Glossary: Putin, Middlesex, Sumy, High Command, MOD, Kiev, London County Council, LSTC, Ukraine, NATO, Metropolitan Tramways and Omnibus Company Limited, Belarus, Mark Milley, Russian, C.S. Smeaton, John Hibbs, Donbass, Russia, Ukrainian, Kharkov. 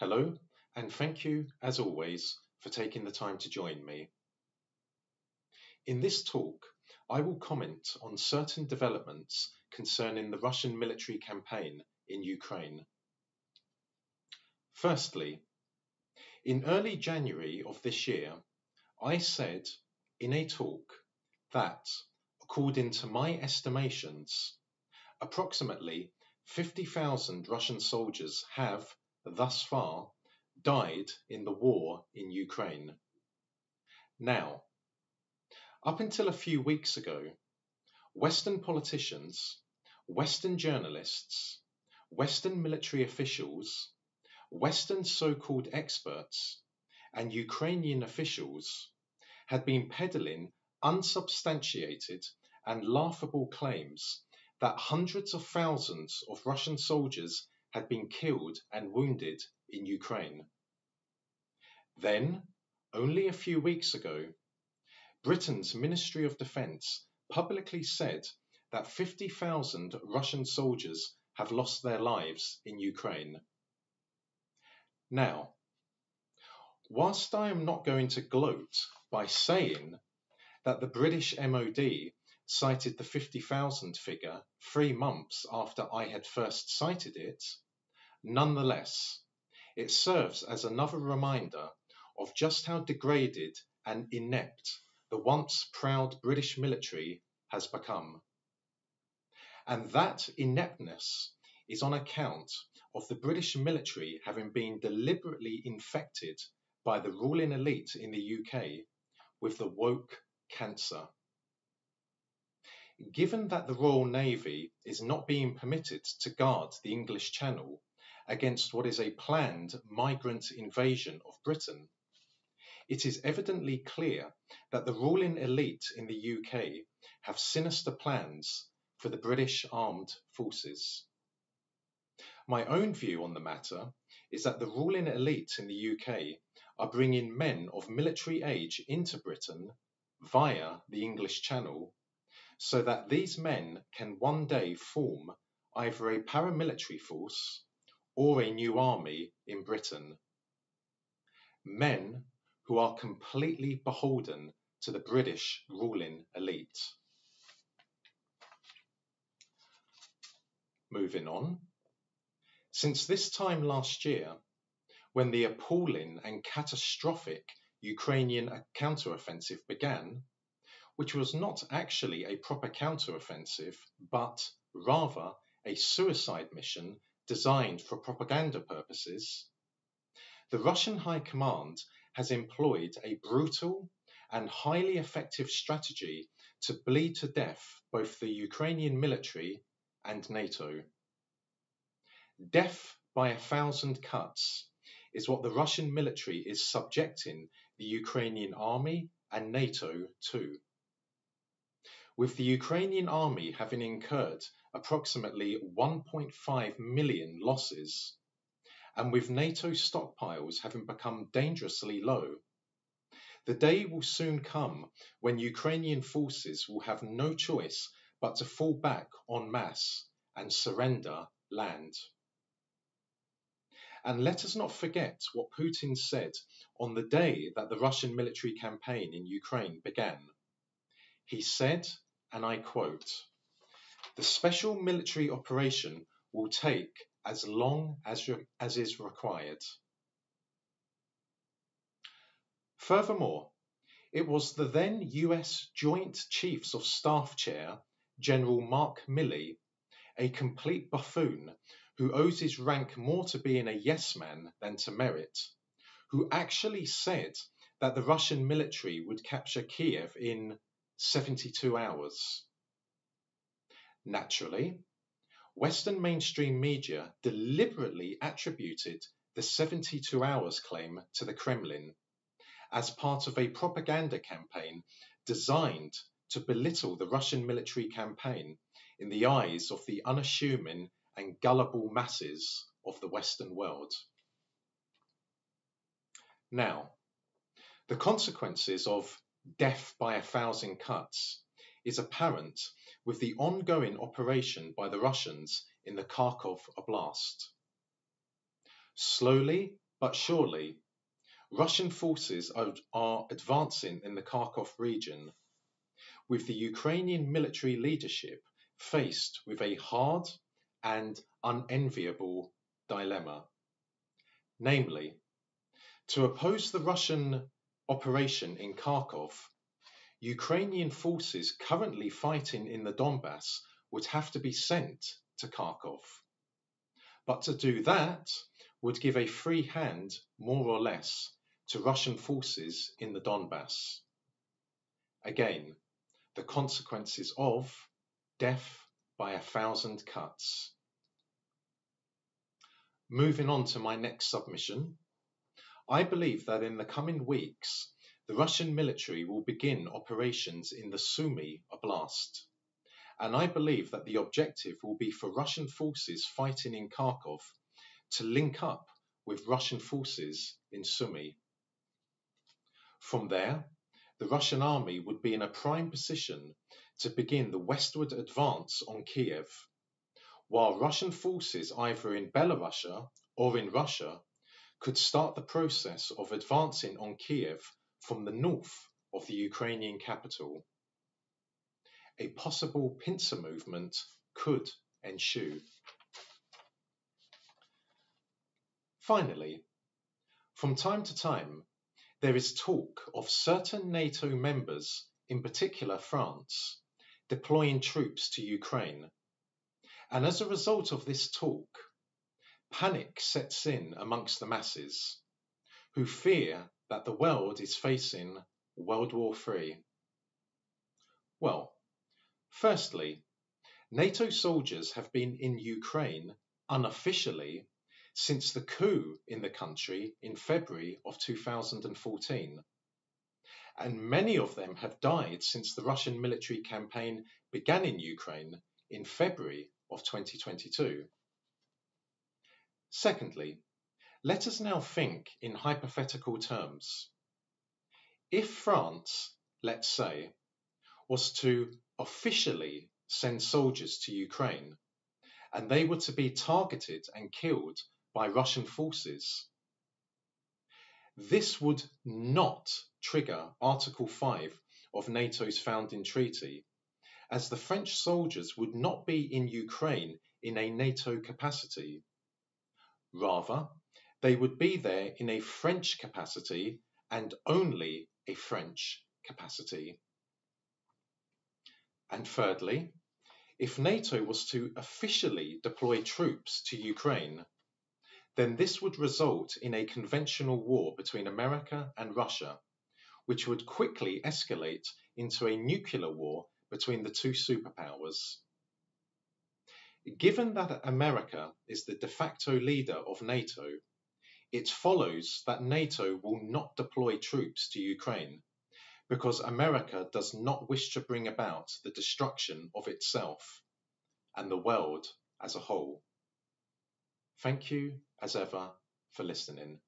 Hello, and thank you, as always, for taking the time to join me. In this talk, I will comment on certain developments concerning the Russian military campaign in Ukraine. Firstly, in early January of this year, I said in a talk that, according to my estimations, approximately 50,000 Russian soldiers have, thus far, died in the war in Ukraine. Now, up until a few weeks ago, Western politicians, Western journalists, Western military officials, Western so-called experts, and Ukrainian officials had been peddling unsubstantiated and laughable claims that hundreds of thousands of Russian soldiers had been killed and wounded in Ukraine. Then, only a few weeks ago, Britain's Ministry of Defence publicly said that 50,000 Russian soldiers have lost their lives in Ukraine. Now, whilst I am not going to gloat by saying that the British MOD cited the 50,000 figure 3 months after I had first cited it, nonetheless, it serves as another reminder of just how degraded and inept the once proud British military has become. And that ineptness is on account of the British military having been deliberately infected by the ruling elite in the UK with the woke cancer. Given that the Royal Navy is not being permitted to guard the English Channel against what is a planned migrant invasion of Britain, it is evidently clear that the ruling elite in the UK have sinister plans for the British Armed Forces. My own view on the matter is that the ruling elite in the UK are bringing men of military age into Britain via the English Channel, so that these men can one day form either a paramilitary force or a new army in Britain. Men who are completely beholden to the British ruling elite. Moving on. Since this time last year, when the appalling and catastrophic Ukrainian counteroffensive began, which was not actually a proper counteroffensive, but rather a suicide mission designed for propaganda purposes, the Russian High Command has employed a brutal and highly effective strategy to bleed to death both the Ukrainian military and NATO. Death by 1,000 cuts is what the Russian military is subjecting the Ukrainian army and NATO to, with the Ukrainian army having incurred approximately 1.5 million losses, and with NATO stockpiles having become dangerously low. The day will soon come when Ukrainian forces will have no choice but to fall back en masse and surrender land. And let us not forget what Putin said on the day that the Russian military campaign in Ukraine began. He said, and I quote, "The special military operation will take as long as is required." Furthermore, it was the then US Joint Chiefs of Staff Chair, General Mark Milley, a complete buffoon who owes his rank more to being a yes man than to merit, who actually said that the Russian military would capture Kiev in 72 hours. Naturally, Western mainstream media deliberately attributed the 72 hours claim to the Kremlin as part of a propaganda campaign designed to belittle the Russian military campaign in the eyes of the unassuming and gullible masses of the Western world. Now, the consequences of death by 1,000 cuts is apparent with the ongoing operation by the Russians in the Kharkov Oblast. Slowly but surely. Russian forces are advancing in the Kharkov region, with the Ukrainian military leadership faced with a hard and unenviable dilemma. Namely, to oppose the Russian operation in Kharkov, Ukrainian forces currently fighting in the Donbass would have to be sent to Kharkov. But to do that would give a free hand, more or less, to Russian forces in the Donbass. Again, the consequences of death by a thousand cuts. Moving on to my next submission, I believe that in the coming weeks, the Russian military will begin operations in the Sumy Oblast, and I believe that the objective will be for Russian forces fighting in Kharkov to link up with Russian forces in Sumy. From there, the Russian army would be in a prime position to begin the westward advance on Kiev, while Russian forces either in Belarus or in Russia could start the process of advancing on Kiev from the north of the Ukrainian capital. A possible pincer movement could ensue. Finally, from time to time, there is talk of certain NATO members, in particular France, deploying troops to Ukraine. And as a result of this talk, panic sets in amongst the masses, who fear that the world is facing World War III. Well, firstly, NATO soldiers have been in Ukraine unofficially since the coup in the country in February of 2014, and many of them have died since the Russian military campaign began in Ukraine in February of 2022. Secondly, let us now think in hypothetical terms. If France, let's say, was to officially send soldiers to Ukraine, and they were to be targeted and killed by Russian forces, this would not trigger Article 5 of NATO's founding treaty, as the French soldiers would not be in Ukraine in a NATO capacity. Rather, they would be there in a French capacity and only a French capacity. And thirdly, if NATO was to officially deploy troops to Ukraine, then this would result in a conventional war between America and Russia, which would quickly escalate into a nuclear war between the two superpowers. Given that America is the de facto leader of NATO, it follows that NATO will not deploy troops to Ukraine, because America does not wish to bring about the destruction of itself and the world as a whole. Thank you, as ever, for listening.